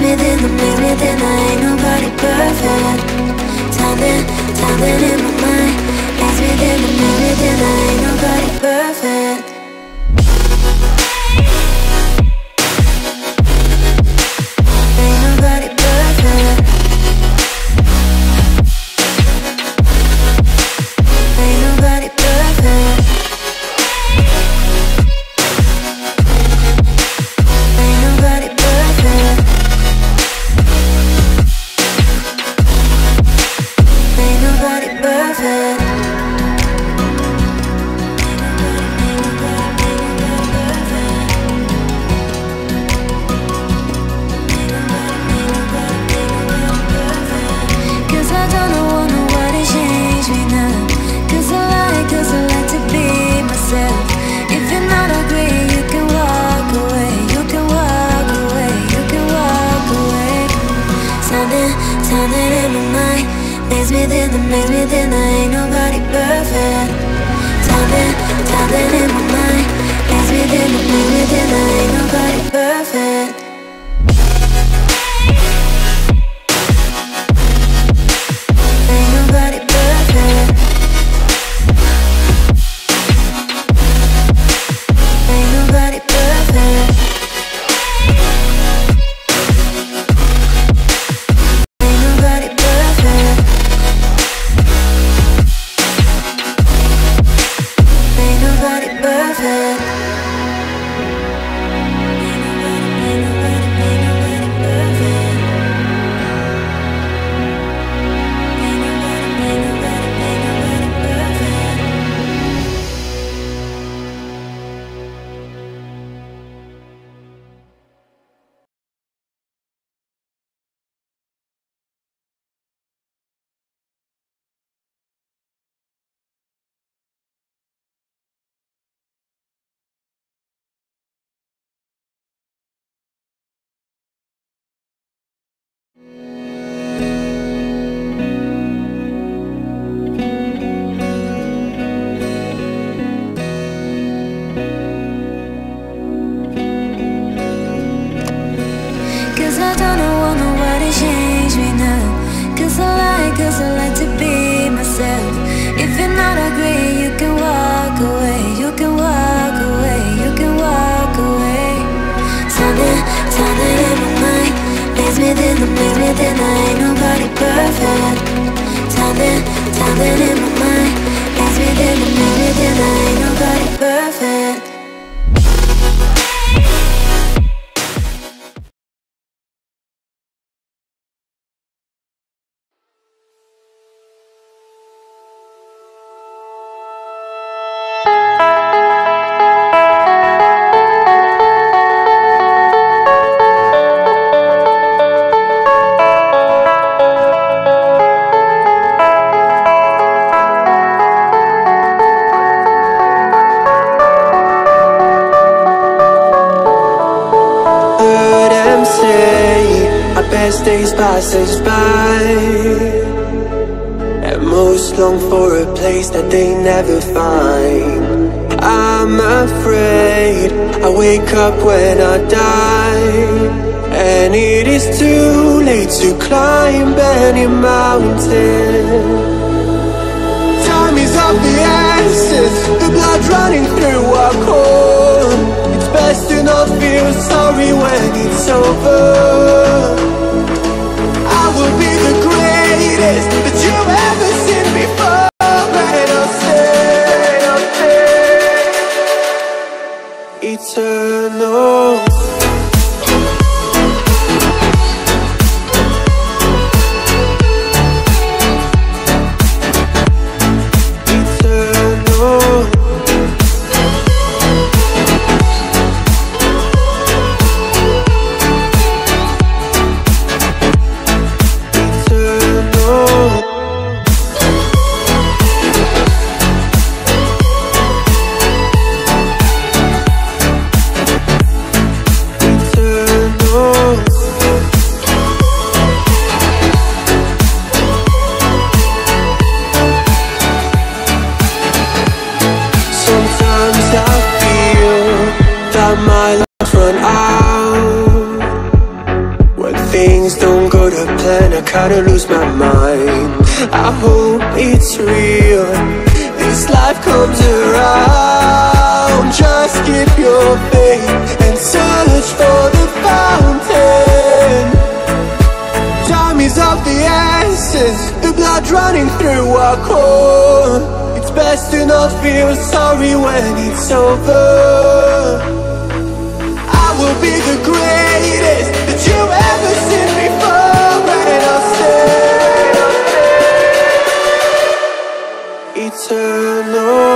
maze within the, ain't nobody perfect. Time that in my mind. Maze within the, ain't nobody perfect. Maze within the, ain't nobody perfect. Time that in my mind. Maze within the, ain't nobody perfect. Cause I like to be myself. If you're not agree, you can walk away. You can walk away. Something in my mind. Maze within, ain't nobody perfect. Something in my mind. Maze within, ain't nobody perfect. Days pass us by. At most long for a place that they never find. I'm afraid I wake up when I die, and it is too late to climb any mountain. Time is of the essence, the blood running through our core. It's best to not feel sorry when it's over. Will be the greatest that you've ever seen before. And I'll stay eternal. kinda lose my mind. I hope it's real, this life comes around. Just keep your faith and search for the fountain. Time is of the essence, the blood running through our core. It's best to not feel sorry when it's over. I will be the greatest that you ever seen before. Eternal.